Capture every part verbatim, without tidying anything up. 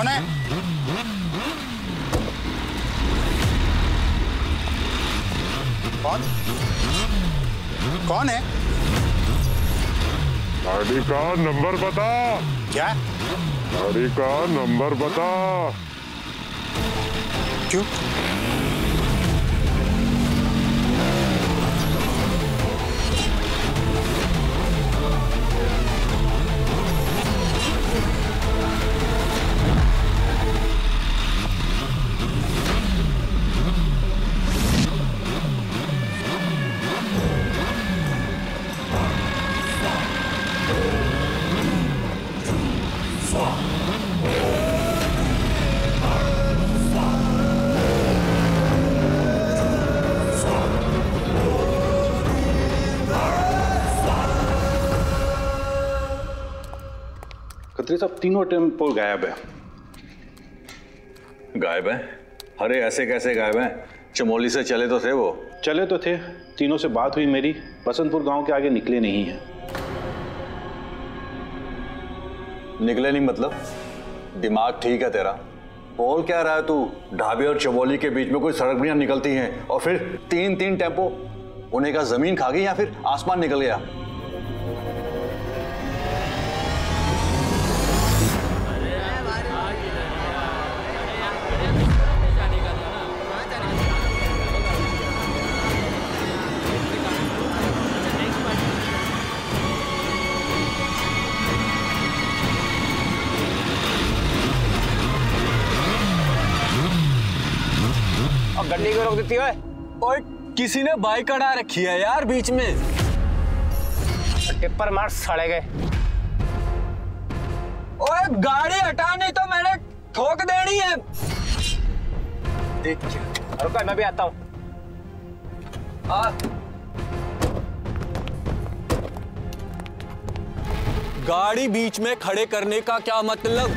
कौन है? कौन कौन है? गाड़ी का नंबर बता। क्या? गाड़ी का नंबर बता। क्यों? सब तीनों टेम्पो गायब है। गायब है? अरे ऐसे कैसे गायब है? चमोली से चले तो थे वो। चले तो थे, तीनों से बात हुई मेरी। बसंतपुर गांव के आगे निकले नहीं है। निकले नहीं मतलब? दिमाग ठीक है तेरा? बोल क्या रहा है तू? ढाबे और चमोली के बीच में कोई सड़क भी निकलती है और फिर तीन तीन टेम्पो। उन्हें का जमीन खा गई या फिर आसमान निकल गया? गड्डी को रोक देती है और किसी ने बाइक अड़ा रखी है यार बीच में। टिप्पर मार सड़े गए। ओए गाड़ी हटा नहीं तो मैंने ठोक देनी है। देख रुको मैं भी आता हूँ। गाड़ी बीच में खड़े करने का क्या मतलब?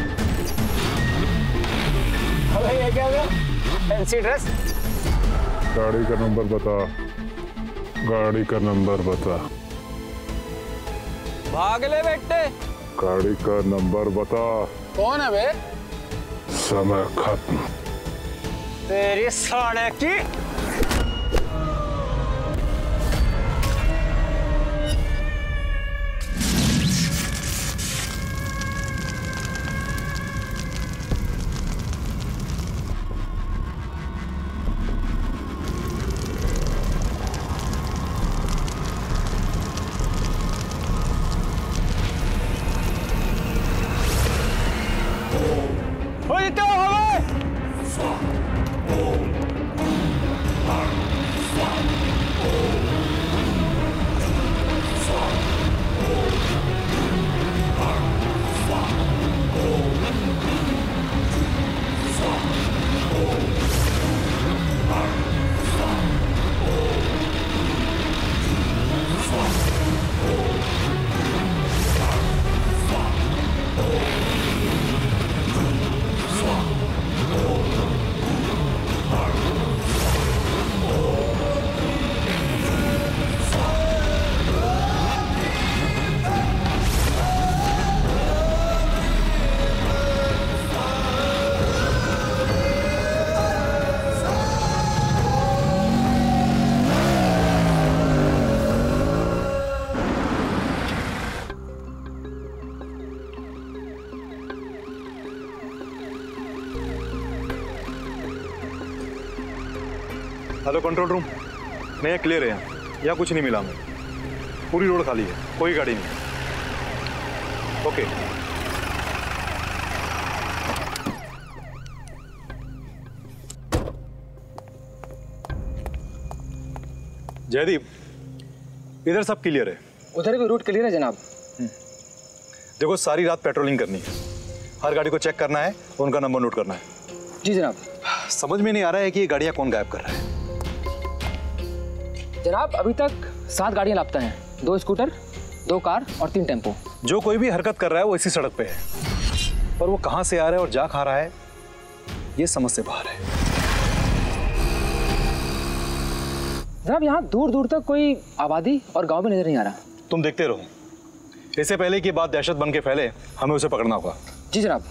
अरे ये क्या है? Fancy dress. गाड़ी का नंबर बता। गाड़ी का नंबर बता। भाग ले बेटे। गाड़ी का नंबर बता। कौन है बे? समय खत्म। तेरी साले की। हेलो कंट्रोल रूम, मैं क्लियर है। यहाँ कुछ नहीं मिला हमें। पूरी रोड खाली है, कोई गाड़ी नहीं। ओके जयदीप, इधर सब क्लियर है। उधर भी रूट क्लियर है जनाब। देखो सारी रात पेट्रोलिंग करनी है, हर गाड़ी को चेक करना है और उनका नंबर नोट करना है। जी जनाब। समझ में नहीं आ रहा है कि ये गाड़ियाँ कौन गायब कर रहा है। जनाब अभी तक सात गाड़ियां लापता हैं, दो स्कूटर, दो कार और तीन टेम्पो। जो कोई भी हरकत कर रहा है वो इसी सड़क पे है, पर वो कहां से आ रहा है और जा खा रहा है ये समझ से बाहर है। जनाब यहां दूर दूर तक कोई आबादी और गांव भी नजर नहीं आ रहा। तुम देखते रहो, इससे पहले कि बात दहशत बन के फैले हमें उसे पकड़ना होगा। जी जनाब।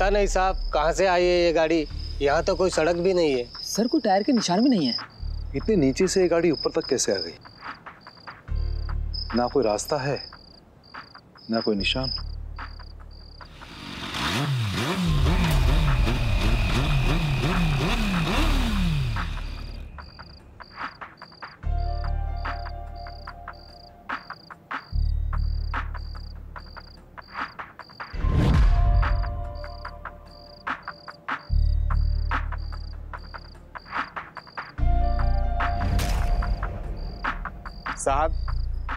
पता नहीं साहब कहाँ से आई है ये गाड़ी, यहाँ तो कोई सड़क भी नहीं है। सर कोई टायर के निशान भी नहीं है। इतने नीचे से ये गाड़ी ऊपर तक कैसे आ गई? ना कोई रास्ता है ना कोई निशान। साहब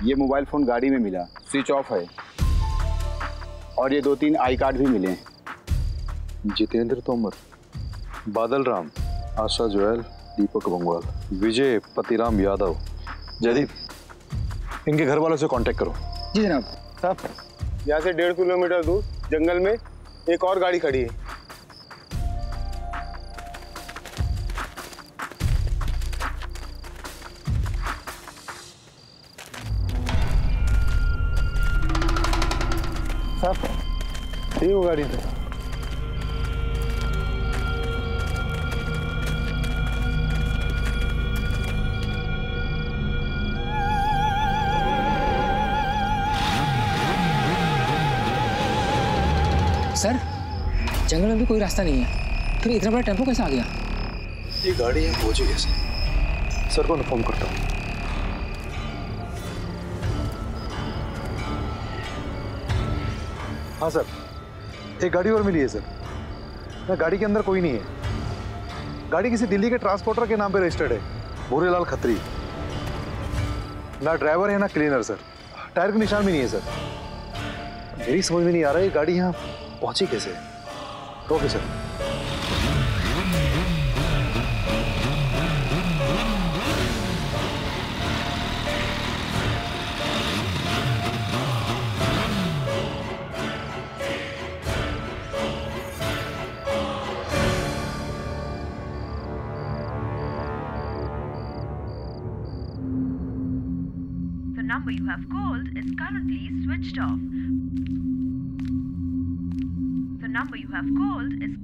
ये मोबाइल फोन गाड़ी में मिला, स्विच ऑफ है, और ये दो तीन आई कार्ड भी मिले। जितेंद्र तोमर, बादल राम, आशा जोहल, दीपक बंगवाल, विजय पतिराम यादव। जयदीप, इनके घर वालों से कांटेक्ट करो। जी जनाब। साहब यहाँ से डेढ़ किलोमीटर दूर जंगल में एक और गाड़ी खड़ी है। वो गाड़ी थे। सर जंगल में भी कोई रास्ता नहीं है, फिर इतना बड़ा टेम्पो कैसे आ गया? ये गाड़ी है पहुंची कैसे? सर को इन्फॉर्म करता हूँ। हाँ सर, एक गाड़ी और मिली है सर। ना गाड़ी के अंदर कोई नहीं है। गाड़ी किसी दिल्ली के ट्रांसपोर्टर के नाम पे रजिस्टर्ड है, भूरेलाल खत्री। ना ड्राइवर है ना क्लीनर सर। टायर का निशान भी नहीं है सर। मेरी समझ में नहीं आ रहा है ये गाड़ी यहाँ पहुंची कैसे। Okay sir.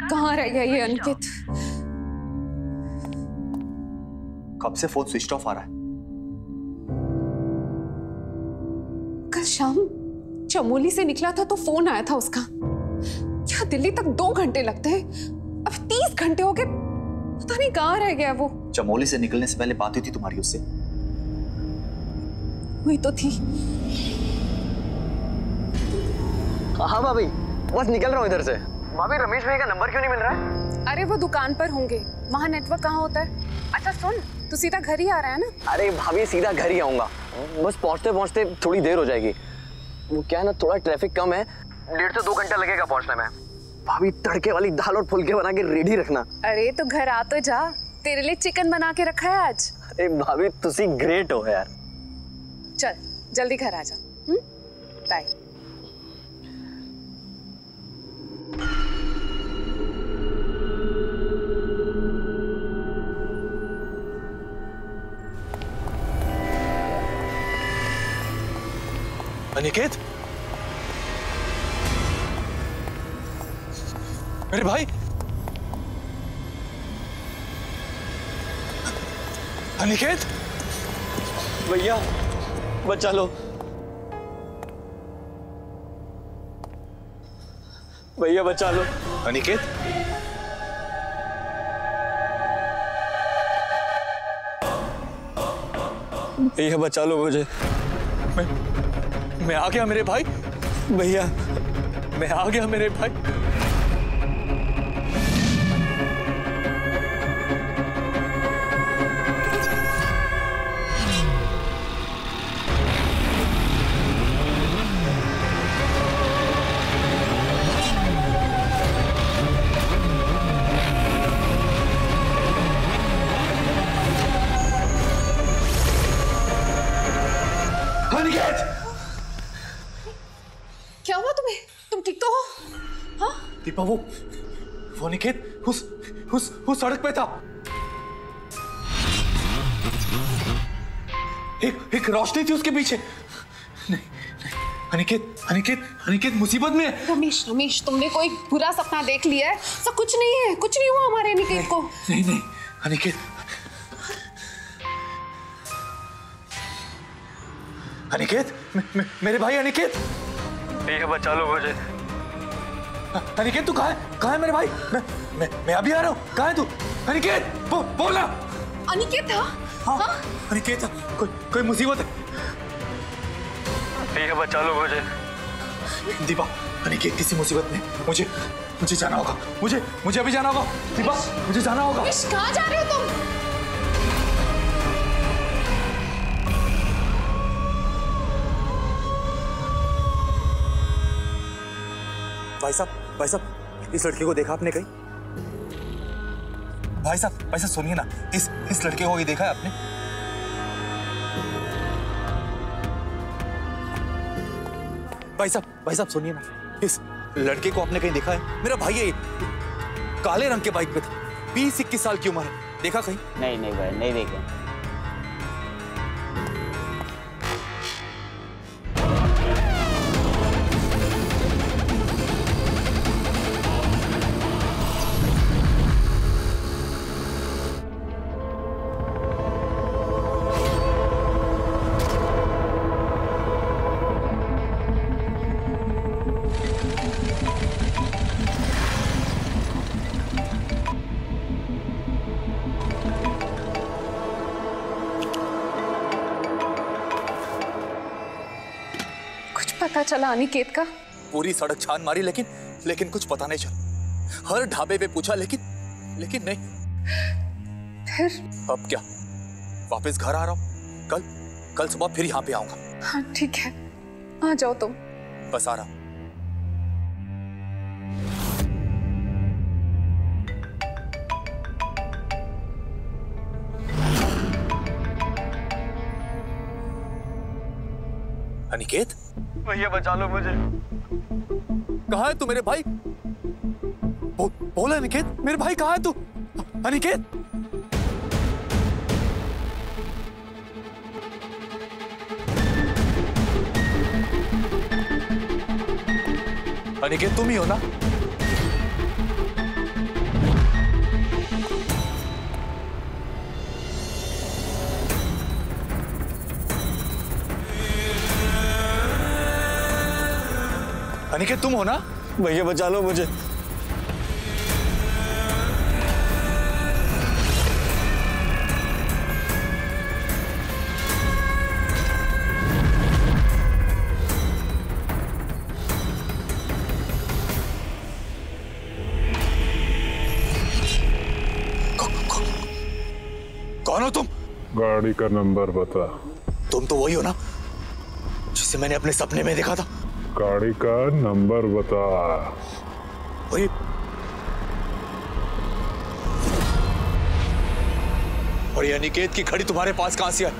कहाँ रह गया ये अनिकेत? कब से फोन स्विच ऑफ आ रहा है? कल शाम चमोली से निकला था तो फोन आया था उसका। यहाँ दिल्ली तक दो घंटे लगते हैं, अब तीस घंटे हो गए, पता नहीं कहाँ रह गया वो। चमोली से निकलने से पहले बात हुई थी तुम्हारी उससे? हुई तो थी। हाँ भाभी, बस निकल रहा हूँ इधर से। भाभी रमेश भाई का नंबर क्यों नहीं मिल रहा है? अरे वो दुकान पर होंगे, वहाँ नेटवर्क कहाँ होता है। अच्छा सुन, तू सीधा घर ही आ रहा है ना? अरे भाभी सीधा घर ही आऊंगा, बस पहुँचते पहुँचते थोड़ी देर हो जाएगी। वो क्या है ना, थोड़ा ट्रैफिक कम है, डेढ़ से दो घंटा लगेगा पहुँचने में। भाभी तड़के वाली दाल और फुलके बना के रेडी रखना। अरे तो घर आ तो जा, तेरे लिए चिकन बना के रखा है आज। अरे भाभी तुसी ग्रेट हो यार। चल जल्दी घर आ जा। बाय। अनिकेत, मेरे भाई अनिकेत, भैया बचा लो, भैया बचा लो। अनिकेत, भैया बचा लो मुझे। मैं मैं आ गया मेरे भाई, भैया मैं आ गया मेरे भाई। दीपा वो वो अनिकेत उस उस उस सड़क पे था। एक एक रोशनी थी उसके पीछे। नहीं नहीं अनिकेत अनिकेत अनिकेत मुसीबत में है। रमेश रमेश तुमने कोई बुरा सपना देख लिया है? सब कुछ नहीं है, कुछ नहीं हुआ हमारे अनिकेत को। नहीं नहीं अनिकेत, अनिकेत मे, मे, मेरे भाई अनिकेत, ठीक है बचा लो मुझे। अनिकेत तू कहाँ है, कहाँ है मेरे भाई? मैं मैं, मैं अभी आ रहा हूँ। कहाँ है तू अनिकेत? बो, बोला अनिकेत। हाँ हाँ अनिकेत कोई कोई मुसीबत है, ठीक है बचा लो मुझे। दीपा अनिकेत किसी मुसीबत में, मुझे मुझे जाना होगा, मुझे मुझे अभी जाना होगा। दीपा मुझे जाना होगा। कहाँ जा रहे हो तुम? भाई साहब भाई साहब इस लड़के को देखा आपने कहीं? भाई साहब भाई साहब सुनिए ना, इस इस लड़के को ये देखा है आपने? भाई साहब भाई साहब सुनिए ना, इस लड़के को आपने कहीं देखा है? मेरा भाई है, काले रंग के बाइक पे था, बीस इक्कीस साल की उम्र है, देखा कहीं? नहीं नहीं भाई नहीं चला अनिकेत का। पूरी सड़क छान मारी लेकिन लेकिन कुछ पता नहीं चला। हर ढाबे पे पूछा लेकिन लेकिन नहीं। फिर अब क्या, वापस घर आ रहा हूँ। कल कल सुबह फिर यहाँ पे आऊंगा। हाँ ठीक है आ जाओ तुम। बस आ रहा हूँ। अनिकेत भैया बचा लो मुझे। कहाँ है तू मेरे भाई? बो, बोला अनिकेत मेरे भाई कहाँ है तू? अनिकेत अनिकेत तुम ही हो ना? अनिकेत तुम हो ना? भैया बचा लो मुझे। कौन हो तुम? गाड़ी का नंबर बता। तुम तो वही हो ना जिसे मैंने अपने सपने में देखा था? गाड़ी का नंबर बता। अरे और ये अनिकेत की घड़ी तुम्हारे पास कहां से है?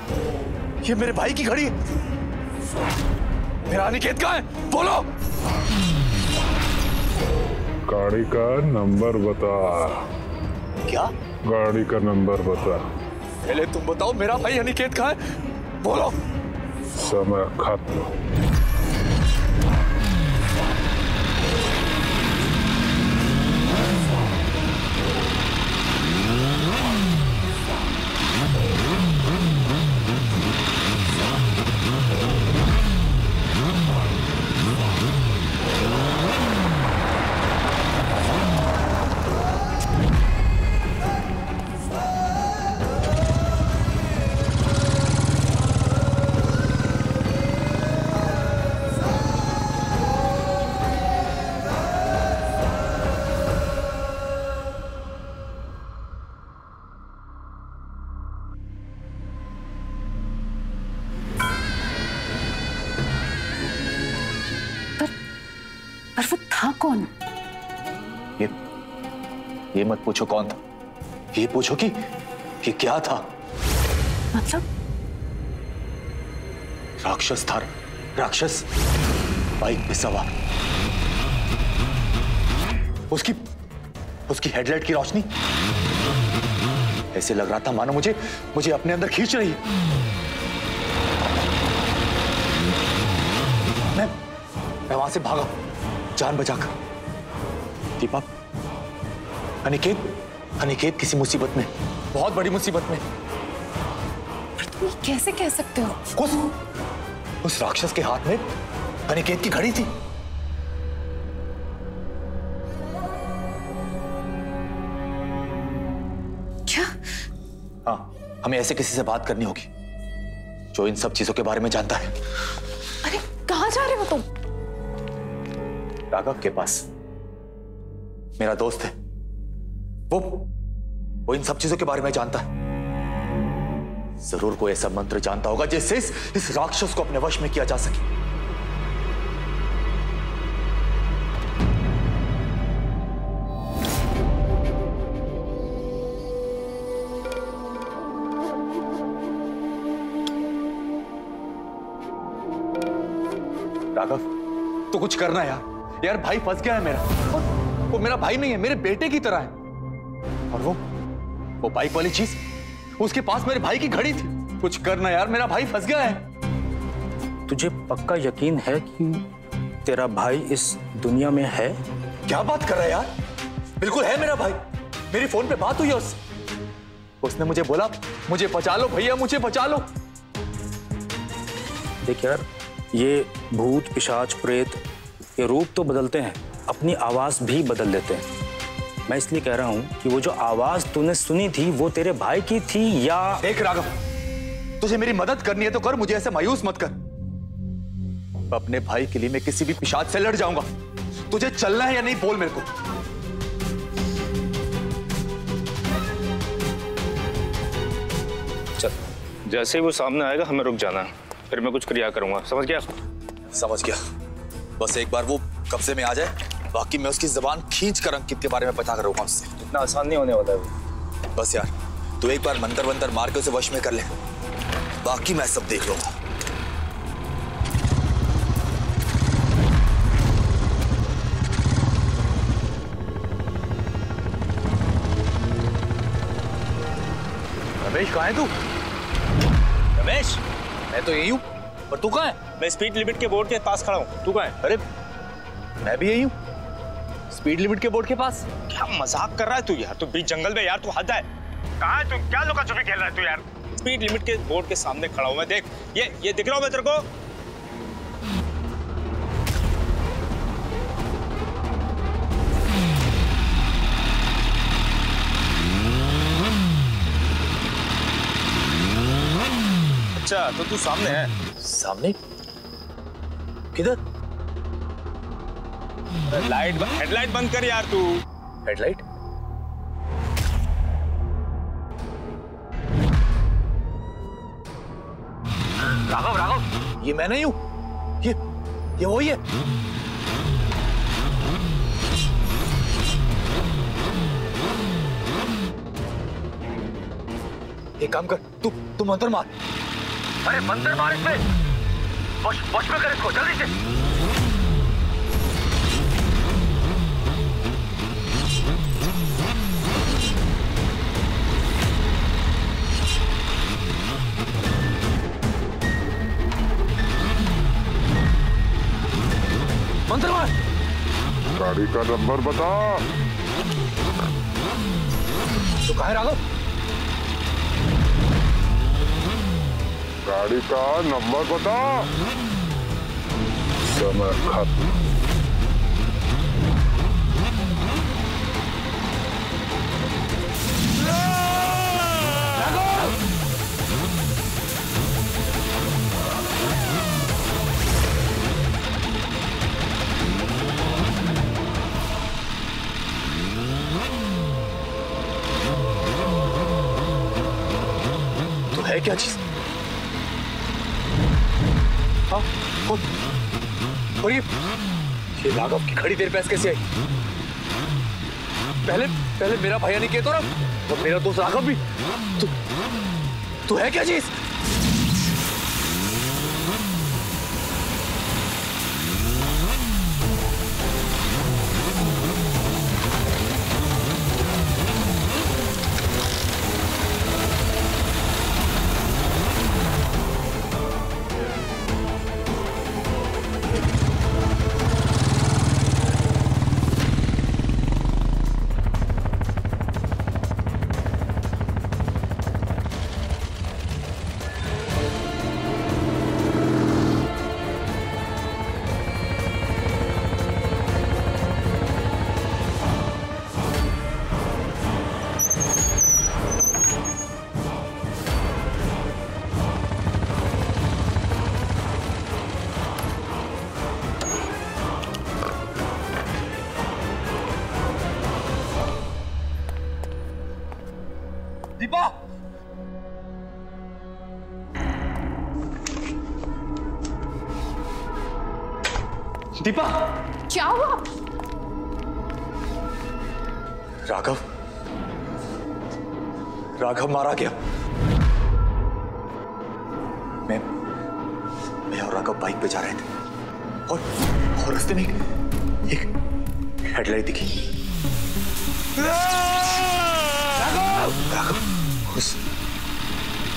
ये मेरे भाई की घड़ी है। मेरा अनिकेत कहां है? बोलो। गाड़ी का नंबर बता। क्या? गाड़ी का नंबर बता। पहले तुम बताओ मेरा भाई अनिकेत कहां है? बोलो। समय खत्म। ये मत पूछो कौन था, ये पूछो कि ये क्या था। मतलब राक्षस था, राक्षस बाइक पे सवार। उसकी उसकी हेडलाइट की रोशनी ऐसे लग रहा था मानो मुझे मुझे अपने अंदर खींच रही है। मैं मैं वहां से भागा जान बचाकर। दीपक, अनिकेत, अनिकेत किसी मुसीबत में, बहुत बड़ी मुसीबत में। पर तुम ये कैसे कह सकते हो? कुछ उस राक्षस के हाथ में अनिकेत की घड़ी थी। क्या? हाँ, हमें ऐसे किसी से बात करनी होगी जो इन सब चीजों के बारे में जानता है। अरे कहाँ जा रहे हो तुम? राघव के पास मेरा दोस्त है, वो वो इन सब चीजों के बारे में जानता है। जरूर कोई ऐसा मंत्र जानता होगा जिससे इस, इस राक्षस को अपने वश में किया जा सके। राघव, तो कुछ करना यार। यार भाई फंस गया है मेरा। वो मेरा भाई नहीं है, मेरे बेटे की तरह है। और वो वो बाइक वाली चीज, उसके पास मेरे भाई की घड़ी थी। कुछ करना यार, मेरा भाई फंस गया है। तुझे पक्का यकीन है कि तेरा भाई इस दुनिया में है? क्या बात कर रहा है यार, बिल्कुल है मेरा भाई। मेरी फोन पे बात हुई उससे, उसने मुझे बोला मुझे बचा लो भैया, मुझे बचा लो। देख यार, ये भूत पिशाच प्रेत ये रूप तो बदलते हैं, अपनी आवाज भी बदल देते हैं। मैं इसलिए कह रहा हूं कि वो जो आवाज तूने सुनी थी वो तेरे भाई की थी या... देख राघव, तुझे मेरी मदद करनी है तो कर, मुझे ऐसे मायूस मत कर। अपने भाई के लिए मैं किसी भी पिशाच से लड़ जाऊंगा। तुझे चलना है या नहीं बोल मेरे को। चल, जैसे ही वो सामने आएगा हमें रुक जाना है, फिर मैं कुछ क्रिया करूंगा। समझ गया? समझ गया। बस एक बार वो कब्जे में आ जाए, बाकी मैं उसकी जबान खींच कर अंकित के बारे में पता करूंगा उससे। इतना आसान नहीं होने वाला है। बस यार, तू एक बार मंतर मंतर मार के उसे वश में कर ले, बाकी मैं सब देख लूंगा। रमेश कहाँ है तू? रमेश, मैं तो यही हूँ, पर तू कहाँ है? मैं स्पीड लिमिट के बोर्ड के पास खड़ा हूँ। तू कहाँ है? अरे मैं भी यही हूँ, स्पीड लिमिट के बोर्ड के पास। क्या मजाक कर रहा है तू यार? तू बीच जंगल में यार, तू हद है। कहाँ है तू? क्या लुका छुपी खेल रहा है तू यार? स्पीड लिमिट के बोर्ड के सामने खड़ा हूँ मैं, देख ये ये दिख रहा हूँ मैं तेरे को। अच्छा, तो तू सामने है। सामने किधर? लाइट, हेडलाइट बंद कर यार। तू हेडलाइट? राघव, राघव, ये मैं नहीं हूं, ये ये वही है। एक काम कर, तू तू मंत्र मार। अरे मंत्र मार इसमें, वश वश में कर इसको जल्दी से। गाड़ी का नंबर बता। तो कहाँ है राघव? गाड़ी का नंबर बता। समय खत्म। क्या चीज? हाँ, और, और ये, ये राघव की घड़ी तेरे पास कैसे आई? पहले पहले मेरा भाई अनिकेत और अब मेरा दोस्त राघव भी। तू तू है क्या चीज? दीपा, क्या हुआ? राघव राघव मारा गया। मैं मैं और राघव बाइक पे जा रहे थे और और रास्ते में एक, एक हेडलाइट दिखी। राघव राघव उस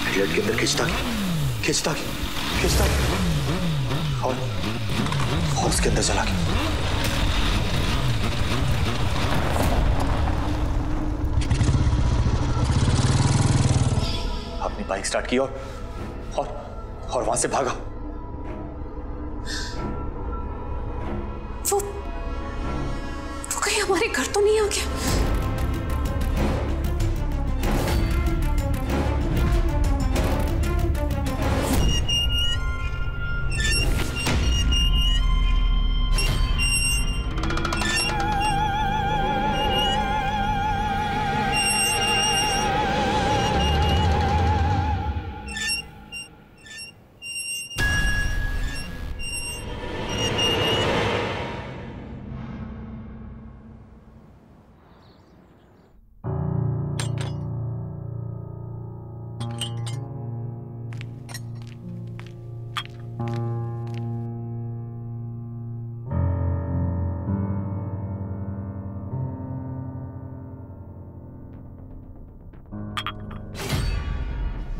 हेडलाइट के अंदर खिंचता गया खिंचता गया खिंचता गया और, और उसके अंदर चला गया। अपनी बाइक स्टार्ट की और और, और वहां से भागा। वो, वो कहीं हमारे घर तो नहीं आ गया?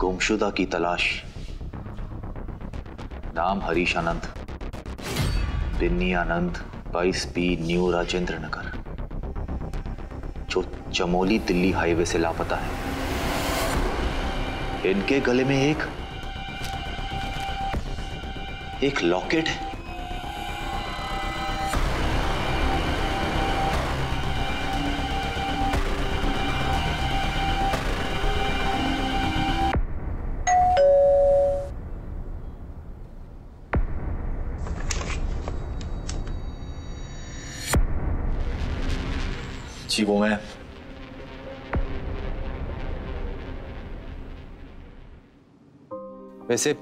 गुमशुदा की तलाश। नाम हरीश आनंद, बिन्नी आनंद, बाईस बी न्यू राजेंद्र नगर, जो चमोली दिल्ली हाईवे से लापता है। इनके गले में एक एक लॉकेट है। जी वो मैं वैसे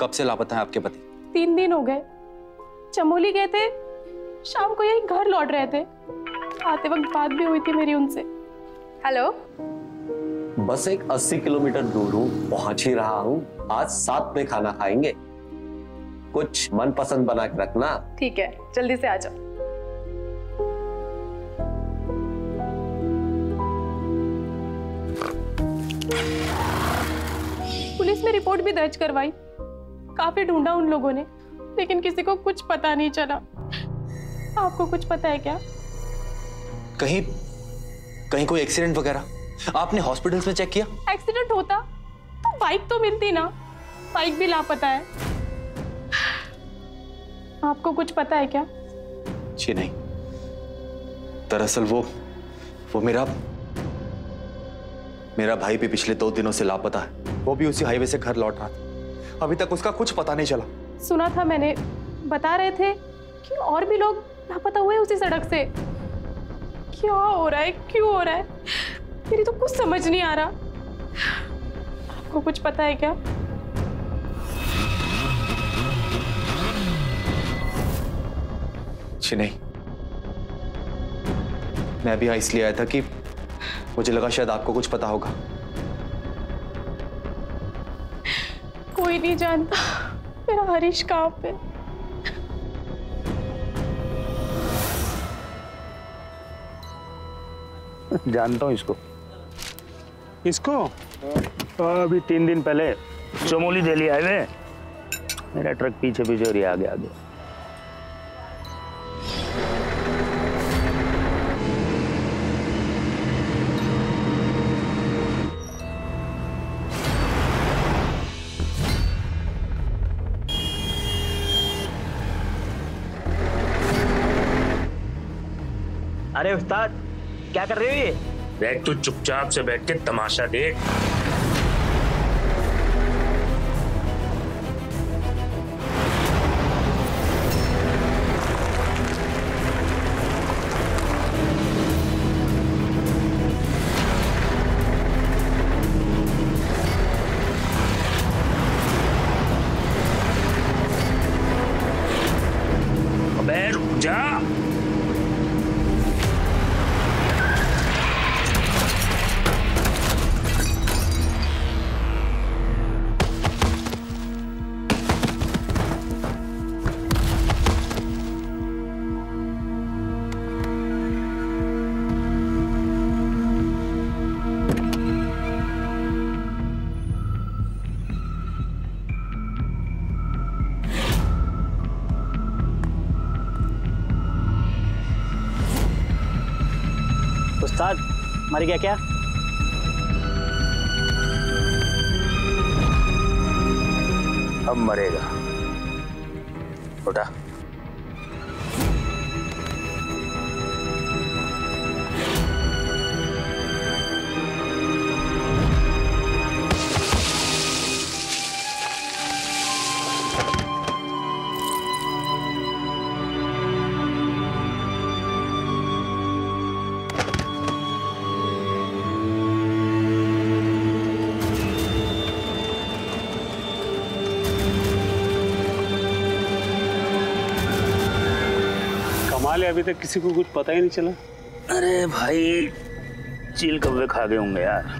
कब से लापता है आपके पति? तीन दिन हो गए। चमोली गए थे, शाम को यहीं घर लौट रहे थे। आते वक्त बात भी हुई थी मेरी उनसे। हेलो, बस एक अस्सी किलोमीटर दूर हूँ, पहुंच ही रहा हूँ। आज साथ में खाना खाएंगे, कुछ मनपसंद बना के रखना। ठीक है, जल्दी से आ जाओ। पुलिस में रिपोर्ट भी दर्ज करवाई, काफी ढूंढा उन लोगों ने, लेकिन किसी को कुछ पता नहीं चला। आपको कुछ पता है क्या? कहीं कहीं कोई एक्सीडेंट वगैरह? आपने हॉस्पिटल्स में चेक किया? एक्सीडेंट होता तो बाइक तो मिलती ना, बाइक भी लापता है। आपको कुछ पता है क्या? जी नहीं, दरअसल वो वो मेरा मेरा भाई भी पिछले दो दिनों से लापता है। वो भी उसी हाईवे से घर लौट रहा था। अभी तक उसका कुछ पता नहीं चला। सुना था मैंने, बता रहे थे कि और भी लोग लापता हुए उसी सड़क से। क्या हो रहा है, क्यों हो रहा है, मेरी तो कुछ समझ नहीं आ रहा। आपको कुछ पता है क्या? जी नहीं, मैं भी यहाँ इसलिए आया था कि मुझे लगा शायद आपको कुछ पता होगा। कोई नहीं जानता मेरा हरीश कहाँ पे। जानता हूँ इसको इसको अभी तीन दिन पहले चमोली दिल्ली हाईवे, मेरा ट्रक पीछे बिजोरी आगे आगे अरे उस्ताद, क्या कर रहे हो ये? बैठ, तू चुपचाप से बैठ के तमाशा देख। जा। मर गया क्या? अब मरेगा। उठा। अभी तक किसी को कुछ पता ही नहीं चला। अरे भाई चील कब्बे खा गए होंगे यार।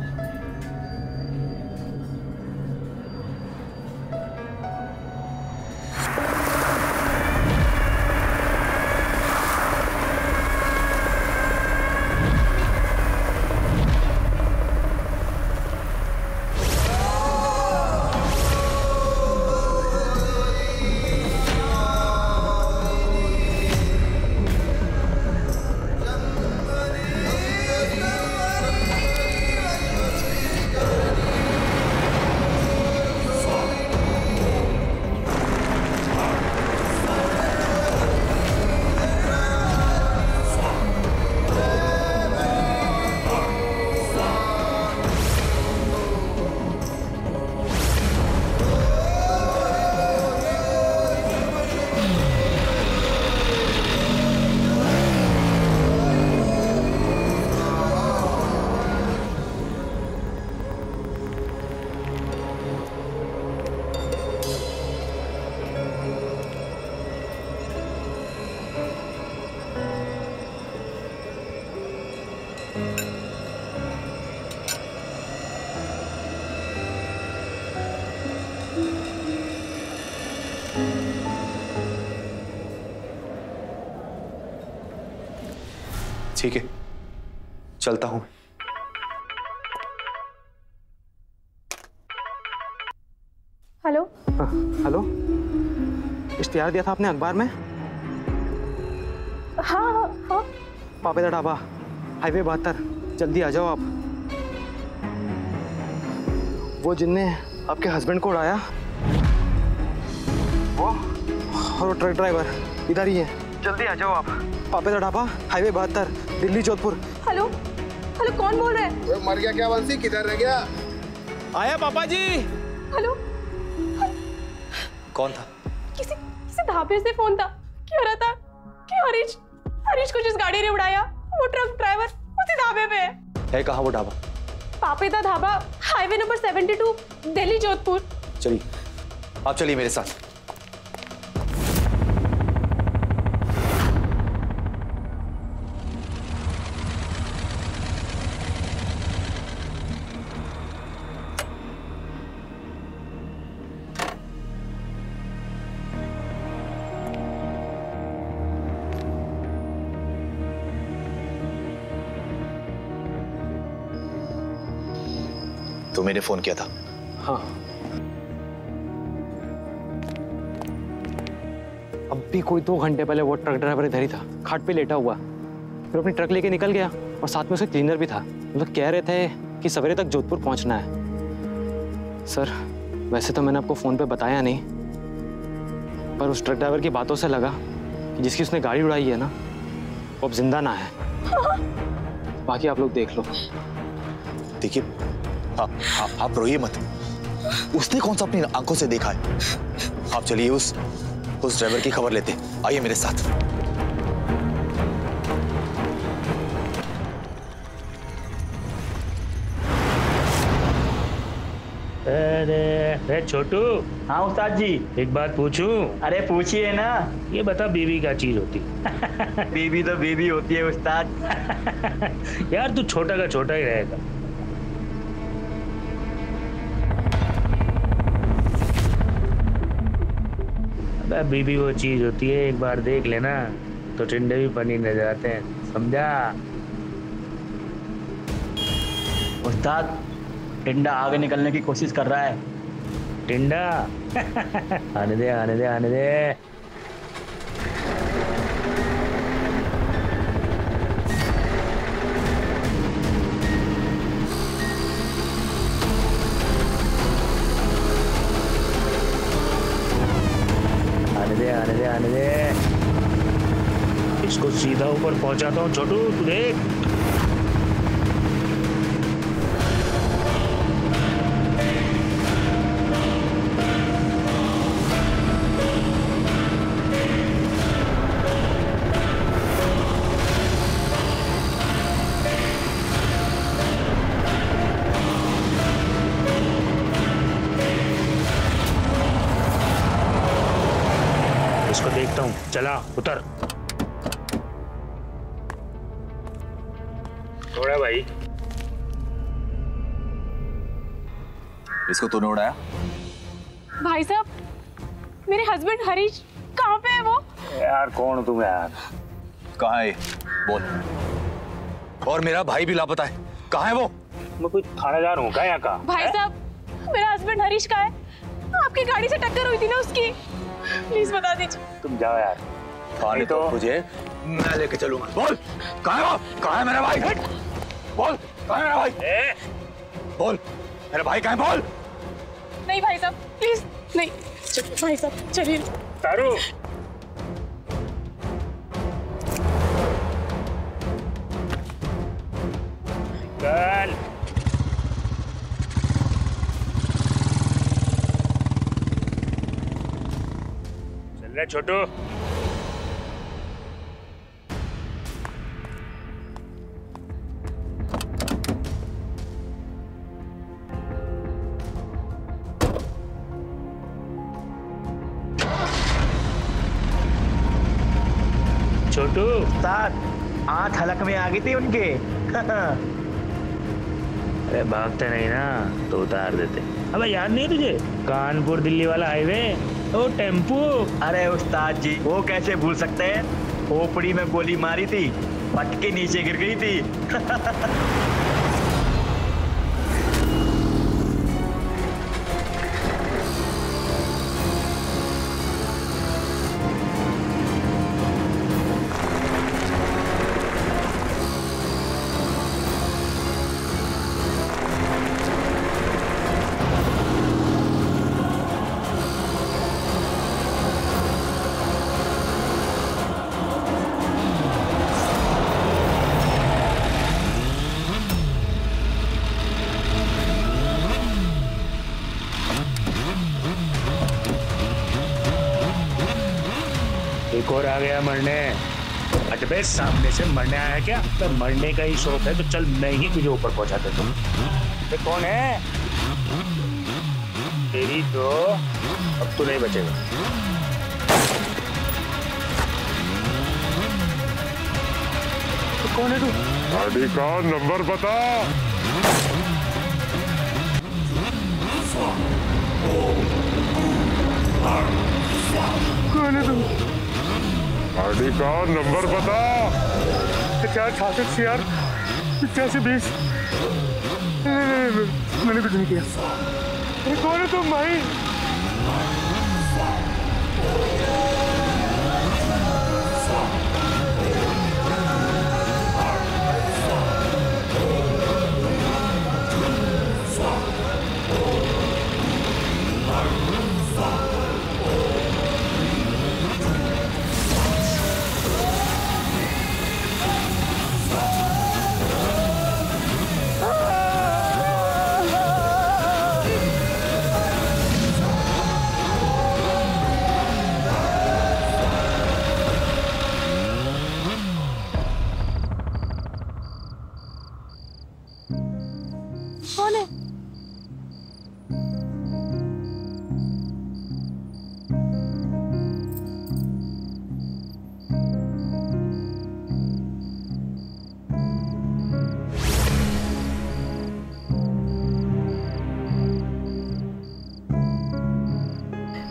ठीक है, चलता हूं। हेलो। हाँ, हेलो। इश्तिहार दिया था आपने अखबार में? हाँ हाँ। पापे दा ढाबा, हाईवे बहत्तर, जल्दी आ जाओ आप। वो जिनने आपके हस्बैंड को उड़ाया, वो और वो ट्रक ड्राइवर इधर ही है, जल्दी आ जाओ आप। पापे ढाबा, हाईवे बहत्तर, दिल्ली जोधपुर। हेलो हेलो, कौन बोल रहा है? मर गया क्या वंशी, किधर रह गया? आया पापा जी। हेलो, कौन था? किसी किसी ढाबे से फोन था कि हो रहा था कि हरीश हरीश को जिस गाड़ी ने उड़ाया, वो ट्रक ड्राइवर उसी ढाबे पे है। है कहाँ वो dhaba? Papeda dhaba, highway number seventy two, Delhi Jodhpur. चलिए आप, चलिए मेरे साथ। तो मैंने फोन किया था। हाँ, अब भी कोई दो घंटे पहले वो ट्रक ड्राइवर इधर ही था, खाट पे लेटा हुआ, फिर अपनी ट्रक लेके निकल गया और साथ में उसका क्लीनर भी था। मतलब कह रहे थे कि सवेरे तक जोधपुर पहुंचना है। सर वैसे तो मैंने आपको फोन पे बताया नहीं, पर उस ट्रक ड्राइवर की बातों से लगा कि जिसकी उसने गाड़ी उड़ाई है ना, वो अब जिंदा ना है। बाकी आप लोग देख लो। देखिए आप, आप, आप रोइए मत। उसने कौन सा अपनी आंखों से देखा है? आप चलिए उस उस ड्राइवर की खबर लेते, आइए मेरे साथ। अरे छोटू। हाँ उस्ताद जी। एक बात पूछूं? अरे पूछिए ना। ये बता बीवी क्या चीज होती? बीवी तो बीवी होती है उस्ताद। यार तू छोटा का छोटा ही रहेगा। अबे बीवी वो चीज होती है, एक बार देख लेना तो टिंडे भी पनीर नजर आते हैं, समझा? उस्ताद टिंडा आगे निकलने की कोशिश कर रहा है। टिंडा आने दे आने दे आने दे। आने दे आने दे आने दे। इसको सीधा ऊपर पहुंचाता हूँ छोटू, तू देख। चला उतर। नोड़ा भाई। इसको तो नोड़ा। भाई साहब मेरे हस्बैंड हरीश कहाँ पे है वो? यार कौन तुम यार? कहाँ है बोल? और मेरा भाई भी लापता है, कहाँ है वो? मैं कोई थानेदार हूँ क्या यहाँ का? भाई साहब मेरा हस्बैंड हरीश कहाँ है? आपकी गाड़ी से टक्कर हुई थी ना उसकी, प्लीज बता दीजिए। तुम जाओ यार, पानी तो मुझे मैं लेके चलूंगा। बोल कहाँ है वो? कहाँ है मेरा भाई? बोल कहाँ है मेरा भाई? ए? बोल मेरा भाई कहाँ है? बोल। नहीं भाई साहब प्लीज नहीं। भाई साहब चलिए। तारू चल। छोटू छोटू साथ आंख हलक में आ गई थी उनके। अरे भागते नहीं ना तो उतार देते। अबे याद नहीं तुझे कानपुर दिल्ली वाला हाईवे ओ टेम्पू? अरे उस्ताद जी वो कैसे भूल सकते हैं, खोपड़ी में गोली मारी थी, पट के नीचे गिर गई थी। और आ गया मरने। अटबे सामने से मरने आया है क्या? तो मरने का ही शौक है तो चल मैं ही तुझे ऊपर पहुंचाता। तुम ये कौन है? तेरी तो अब तू नहीं बचेगा। तो कौन है तू? गाड़ी का नंबर बता। कौन है तू? गाड़ी का नंबर बता। चार छाछठ सी आर पचासी बीस। मैंने कुछ नहीं किया। अरे कौन है तुम भाई?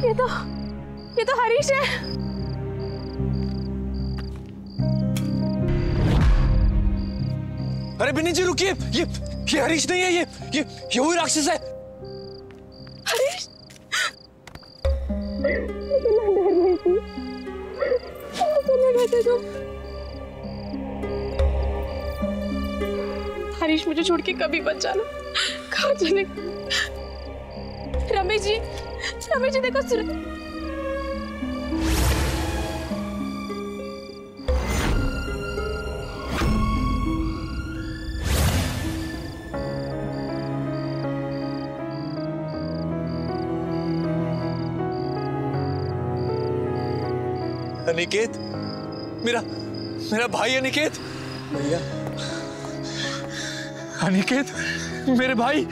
ये तो ये तो हरीश है। अरे बिन्नी जी रुकिए, ये ये हरीश नहीं है, ये ये ये वही राक्षस है। हरीश हरीश मुझे छोड़ के कभी मत जाना, कहाँ जाने। रमेश जी, रमेश जी देखो, अनिकेत मेरा मेरा भाई अनिकेत। भैया अनिकेत मेरे भाई।